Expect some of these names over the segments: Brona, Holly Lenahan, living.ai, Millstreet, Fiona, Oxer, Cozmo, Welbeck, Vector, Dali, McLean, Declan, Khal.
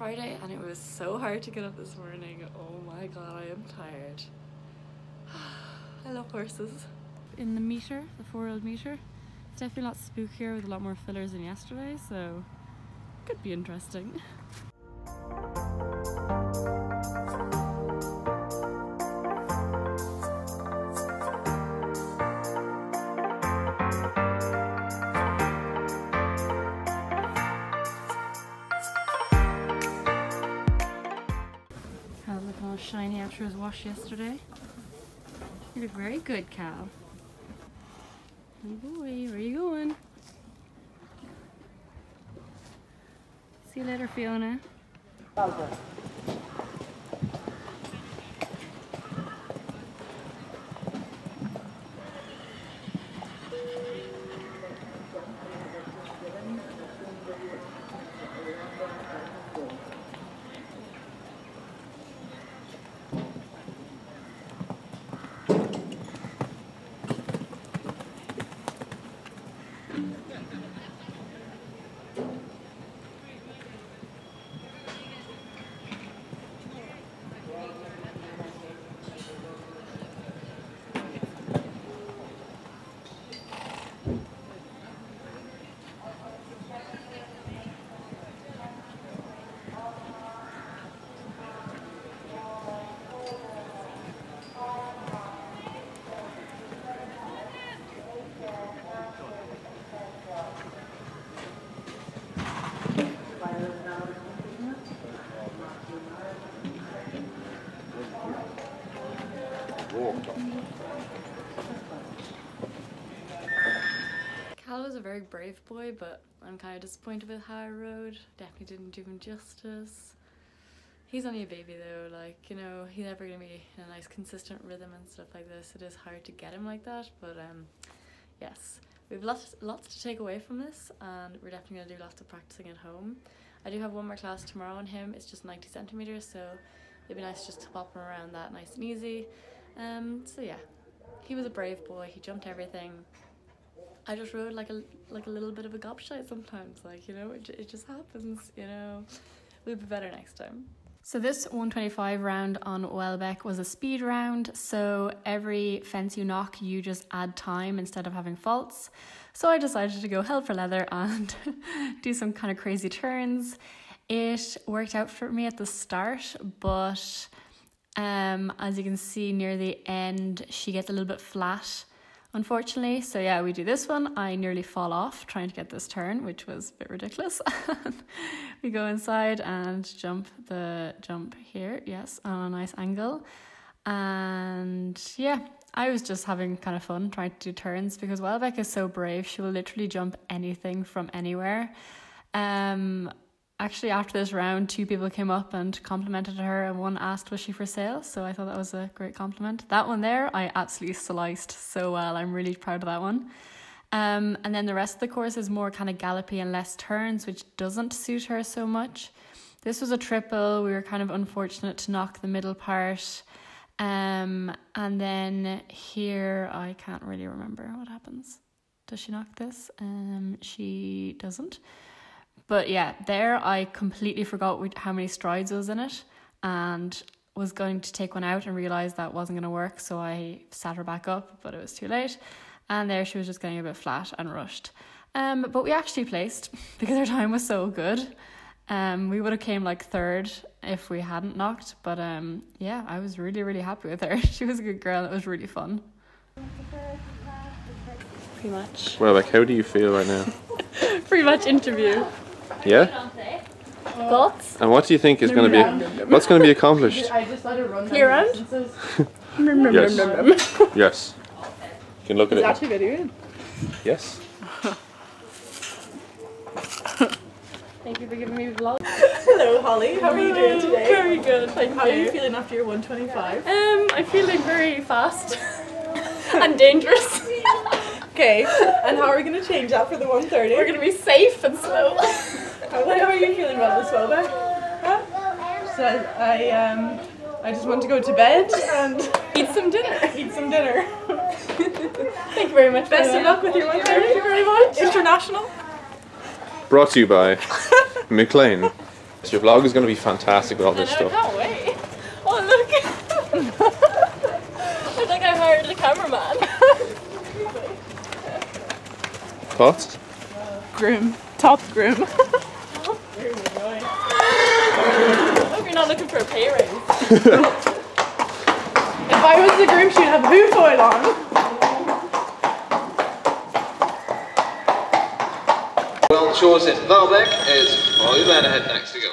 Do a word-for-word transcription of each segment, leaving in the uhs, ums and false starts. Friday and it was so hard to get up this morning. Oh my god, I am tired. I love horses. In the meter, the four-year-old meter, it's definitely a lot spookier with a lot more fillers than yesterday, so could be interesting. Khal looking all shiny after his wash yesterday. You look very good, Khal. Hey boy, where are you going? See you later, Fiona. Okay. Khal was a very brave boy, but I'm kind of disappointed with how I rode. Definitely didn't do him justice. He's only a baby though, like, you know, he's never gonna be in a nice consistent rhythm and stuff like this. It is hard to get him like that, but um, yes. We've lots, lots to take away from this, and we're definitely gonna do lots of practicing at home. I do have one more class tomorrow on him. It's just ninety centimeters, so it'd be nice just to pop him around that nice and easy. Um, so yeah, he was a brave boy, he jumped everything. I just rode like a like a little bit of a gobshite sometimes, like, you know, it, it just happens, you know. We'll be better next time. So this one twenty-five round on Welbeck was a speed round, so every fence you knock you just add time instead of having faults. So I decided to go hell for leather and do some kind of crazy turns. It worked out for me at the start, but um as you can see near the end she gets a little bit flat, unfortunately. So yeah, we do this one. I nearly fall off trying to get this turn, which was a bit ridiculous. We go inside and jump the jump here, yes, on a nice angle. And yeah, I was just having kind of fun trying to do turns because Welbeck is so brave, she will literally jump anything from anywhere. um Actually, after this round, two people came up and complimented her, and one asked, was she for sale? So I thought that was a great compliment. That one there, I absolutely sliced so well. I'm really proud of that one. Um, and then the rest of the course is more kind of gallopy and less turns, which doesn't suit her so much. This was a triple. We were kind of unfortunate to knock the middle part. Um, and then here, I can't really remember what happens. Does she knock this? Um, she doesn't. But yeah, there I completely forgot how many strides was in it and was going to take one out and realised that wasn't going to work. So I sat her back up, but it was too late. And there she was just getting a bit flat and rushed. Um, but we actually placed because her time was so good. Um, we would have came like third if we hadn't knocked. But um, yeah, I was really, really happy with her. She was a good girl. It was really fun. Pretty much. Well, like, how do you feel right now? Pretty much interview. Yeah. Thoughts? And what do you think is going to be? What's going to be accomplished? Play around. Yes. Yes. You can look at it. It's actually very good. Yes. Thank you for giving me a vlog. Hello, Holly. How are you doing today? Very good. Thank you. How are you feeling after your one twenty-five? Um, I'm feeling very fast and dangerous. Okay. And how are we going to change that for the one thirty? We're going to be safe and slow. How are you feeling about this, Welbeck? Huh? So I um, I just want to go to bed and eat some dinner. Eat some dinner. Thank you very much. Best of luck with your one thirty. Thank you very much. International. Brought to you by McLean. So your vlog is going to be fantastic with all this stuff. I can't wait. Oh, look. I think I hired a cameraman. Thoughts? Groom. Top groom. Top groom, annoying. I hope you're not looking for a pay raise. If I was the groom, she'd have hoof oil on. Well chosen. Welbeck is Holly Lenahan next to go.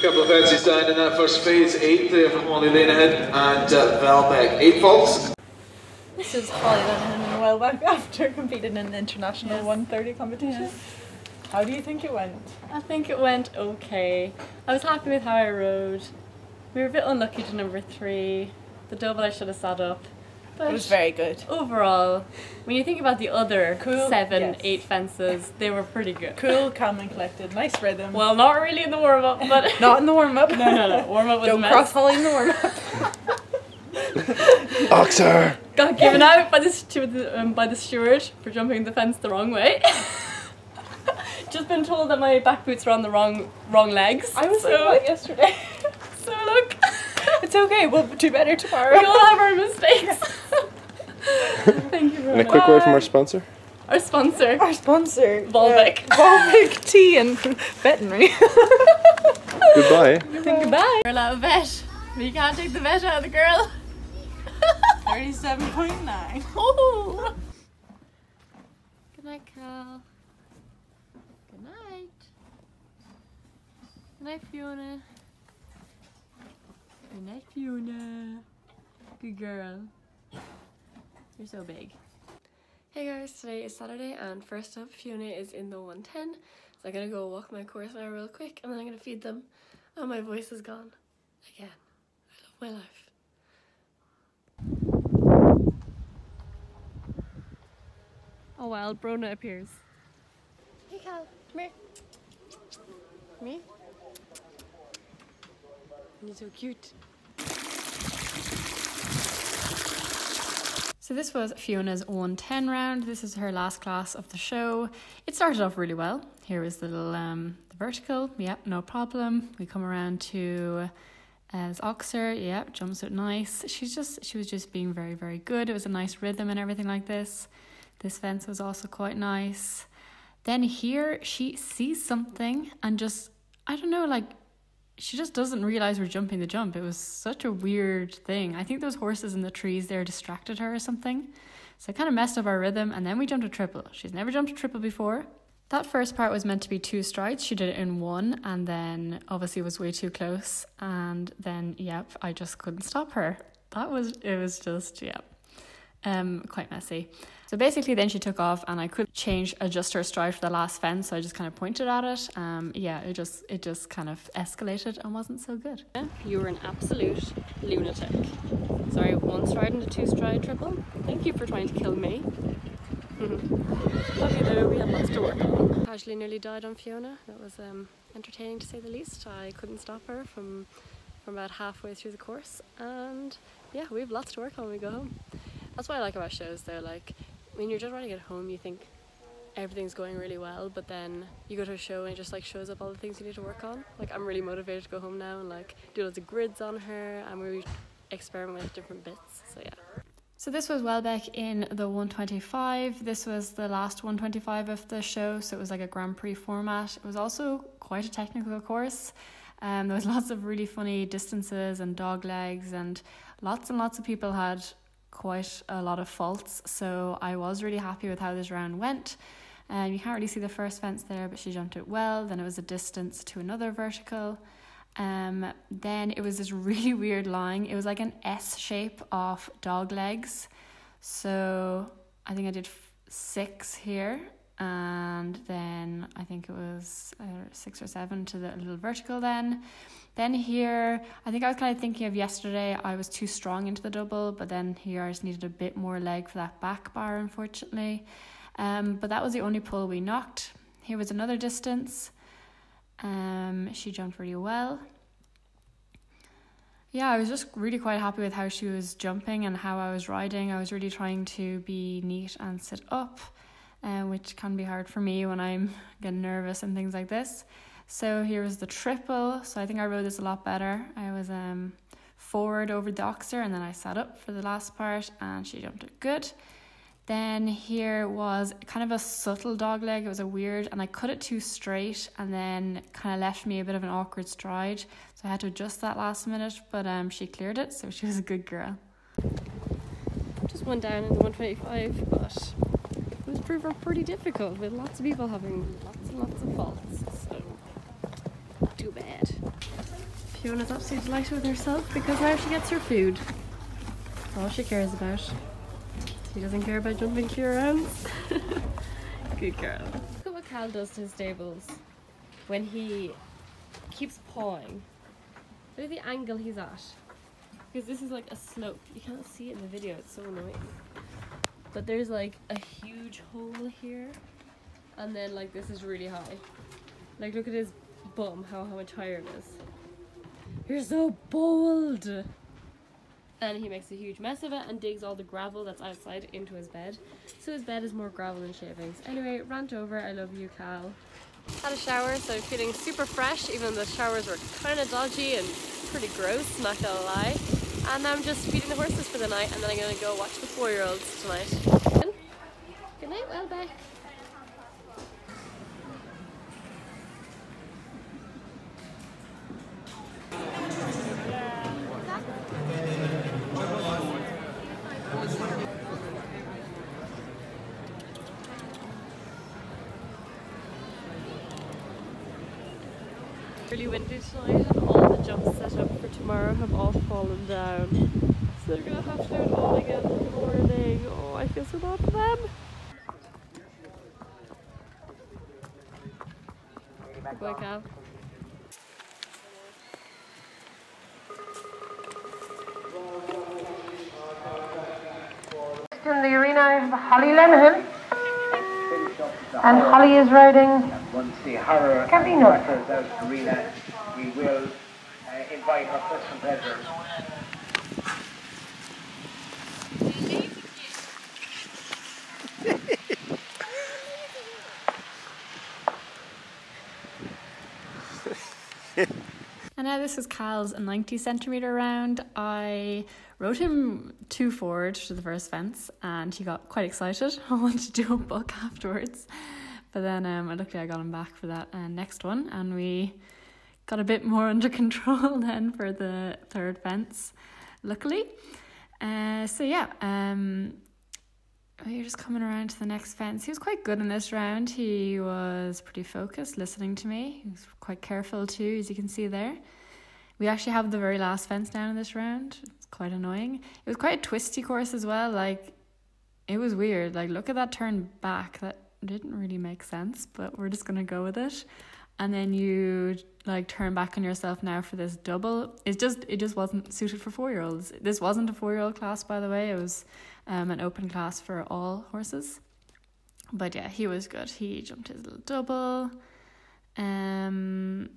Couple of fancies down in that first phase, eight there from Holly Lenahan and uh, Welbeck. Eight faults. This is Holly Lenahan and Welbeck after competing in the international yes. one thirty competition. Yes. How do you think it went? I think it went okay. I was happy with how I rode. We were a bit unlucky to number three. The double I should have sat up. But it was very good. Overall, when you think about the other cool, seven, yes. eight fences, they were pretty good. Cool, calm and collected. Nice rhythm. Well, not really in the warm-up, but... Not in the warm-up. No, no, no. Warm-up was a mess. Don't cross-Holly in the warm-up. Boxer! Got given out by the, um, by the steward for jumping the fence the wrong way. Just been told that my back boots were on the wrong wrong legs. I was so like that yesterday. So look. It's okay, we'll do better tomorrow. We all have our mistakes. Thank you very much. And a quick word from our sponsor? Our sponsor. Our sponsor. Welbeck. Yeah. Welbeck Tea and Veterinary. Goodbye. Goodbye. Goodbye. Girl out of vet. But you can't take the vet out of the girl. thirty-seven point nine. Oh. Good night, Khal. Good night. Good night, Fiona. Good night, Fiona. Good girl. You're so big. Hey guys, today is Saturday and first up Fiona is in the one ten. So I'm gonna go walk my course now real quick and then I'm gonna feed them. Oh, my voice is gone. Again. I love my life. Oh well, Brona appears. Hey Khal, come here. Come here. You're so cute. So this was Fiona's one ten round. This is her last class of the show. It started off really well. Here was the little um, the vertical. Yep, no problem. We come around to uh, this Oxer. Yep, jumpsuit nice. She's just she was just being very very good. It was a nice rhythm and everything like this. This fence was also quite nice. Then here she sees something and just I don't know like. She just doesn't realize we're jumping the jump. It was such a weird thing. I think those horses in the trees there distracted her or something. So I kind of messed up our rhythm and then we jumped a triple. She's never jumped a triple before. That first part was meant to be two strides. She did it in one and then obviously was way too close. And then, yep, I just couldn't stop her. That was, it was just, yep. Um, quite messy. So basically then she took off and I could change, adjust her stride for the last fence. So I just kind of pointed at it. Um, yeah, it just, it just kind of escalated and wasn't so good. You were an absolute lunatic. Sorry, one stride and a two stride triple. Thank you for trying to kill me. Lucky though, we had lots to work on. Casually nearly died on Fiona. That was um, entertaining to say the least. I couldn't stop her from, from about halfway through the course. And yeah, we have lots to work on when we go home. That's what I like about shows though, like when you're just running at home you think everything's going really well, but then you go to a show and it just like shows up all the things you need to work on. Like I'm really motivated to go home now and like do lots of grids on her and we experiment with different bits, so yeah. So this was Welbeck in the one twenty-five. This was the last one twenty-five of the show, so it was like a Grand Prix format. It was also quite a technical course. Um, there was lots of really funny distances and dog legs, and lots and lots of people had quite a lot of faults. So I was really happy with how this round went. Um, you can't really see the first fence there, but she jumped it well. Then it was a distance to another vertical. Um, then it was this really weird line. It was like an S shape of dog legs. So I think I did f six here, and then I think it was uh, six or seven to the little vertical then. Then here, I think I was kind of thinking of yesterday, I was too strong into the double, but then here I just needed a bit more leg for that back bar, unfortunately. Um, but that was the only pull we knocked. Here was another distance. Um, she jumped really well. Yeah, I was just really quite happy with how she was jumping and how I was riding. I was really trying to be neat and sit up, uh, which can be hard for me when I'm getting nervous and things like this. So here was the triple. So I think I rode this a lot better. I was um forward over the oxer, and then I sat up for the last part, and she jumped it good. Then here was kind of a subtle dog leg. It was a weird, and I cut it too straight, and then kind of left me a bit of an awkward stride. So I had to adjust that last minute, but um, she cleared it, so she was a good girl. Just one down in the one twenty-five, but it was proven pretty difficult with lots of people having lots and lots of faults, so not too bad. Fiona's absolutely delighted with herself because now she gets her food. That's all she cares about. She doesn't care about jumping to your rounds. Good girl. Look at what Khal does to his stables when he keeps pawing. Look at the angle he's at. Because this is like a slope. You can't see it in the video, it's so annoying. But there's like a huge hole here. And then like this is really high. Like look at his bum, how, how much higher it is. You're so bold! And he makes a huge mess of it and digs all the gravel that's outside into his bed. So his bed is more gravel than shavings. Anyway, rant over. I love you, Khal. Had a shower, so I'm feeling super fresh, even though the showers were kind of dodgy and pretty gross, not gonna lie. And I'm just feeding the horses for the night, and then I'm gonna go watch the four-year-olds tonight. Good night, Welbeck. Really windy tonight, and all the jumps set up for tomorrow have all fallen down. So they're gonna have to do it all again in the morning. Oh, I feel so bad for them. Good boy, Khal. In the arena of Holly Lenahan, and Holly is riding. Once the horror matters out to Rena, we will uh, invite her first competitors. And now this is Khal's ninety centimetre round. I rode him two forward to the first fence, and he got quite excited. I wanted to do a buck afterwards. But then um, luckily I got him back for that uh, next one, and we got a bit more under control then for the third fence, luckily. Uh, so yeah, um, you're just coming around to the next fence. He was quite good in this round. He was pretty focused, listening to me. He was quite careful too, as you can see there. We actually have the very last fence down in this round. It's quite annoying. It was quite a twisty course as well. Like, it was weird. Like, look at that turn back. That didn't really make sense, but we're just gonna go with it. And then you like turn back on yourself now for this double. It's just it just wasn't suited for four-year-olds. This wasn't a four-year-old class, by the way. It was um an open class for all horses. But yeah, he was good. He jumped his little double. Um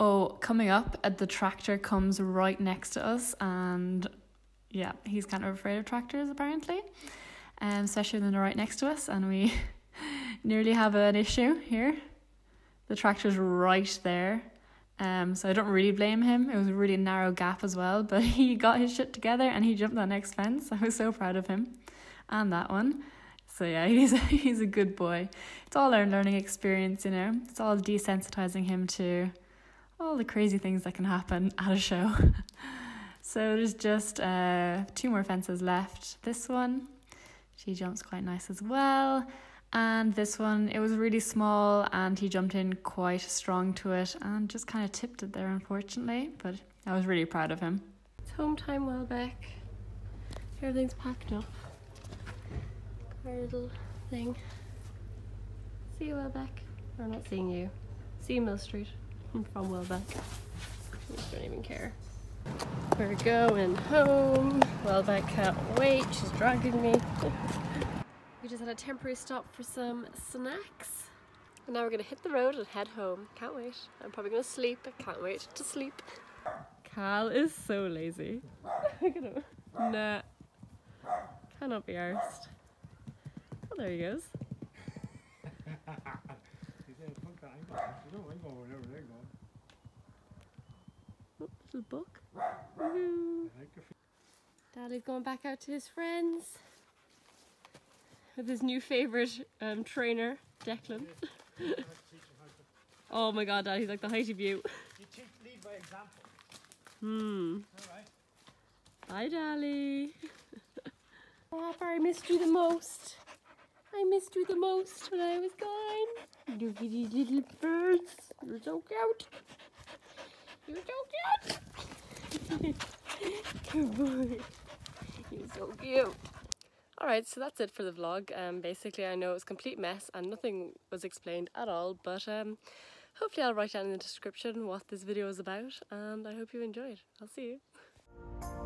oh, coming up at the tractor comes right next to us, and yeah, he's kind of afraid of tractors apparently. Um especially when they're right next to us, and we nearly have an issue here. The tractor's right there, Um, so I don't really blame him. It was a really narrow gap as well, but he got his shit together and he jumped that next fence. I was so proud of him and that one. So yeah, he's a, he's a good boy. It's all our learning experience, you know. It's all desensitizing him to all the crazy things that can happen at a show. So there's just uh, two more fences left. This one, she jumps quite nice as well. And this one, it was really small and he jumped in quite strong to it and just kind of tipped it there, unfortunately, but I was really proud of him. It's home time, Welbeck. Everything's packed up. Our little thing. See you, Welbeck. Or not seeing you. See you, Mill Street. I'm from Welbeck. I just don't even care. We're going home. Welbeck can't wait. She's dragging me. We just had a temporary stop for some snacks and now we're gonna hit the road and head home. Can't wait. I'm probably gonna sleep. I can't wait to sleep. Khal is so lazy. Look at him. Nah. Cannot be arsed. Oh, there he goes. Oh, little buck. Dali's going back out to his friends with his new favourite um, trainer, Declan. Oh my god, Dad, he's like the height of you. You teach, lead by example. Hmm. Alright. Bye, Dali. Oh, I missed you the most. I missed you the most when I was gone. Look at these little birds. You're so cute. You're so cute. Good boy. You're so cute. Alright, so that's it for the vlog. Um, basically, I know it was a complete mess and nothing was explained at all, but um, hopefully I'll write down in the description what this video is about, and I hope you enjoyed. I'll see you.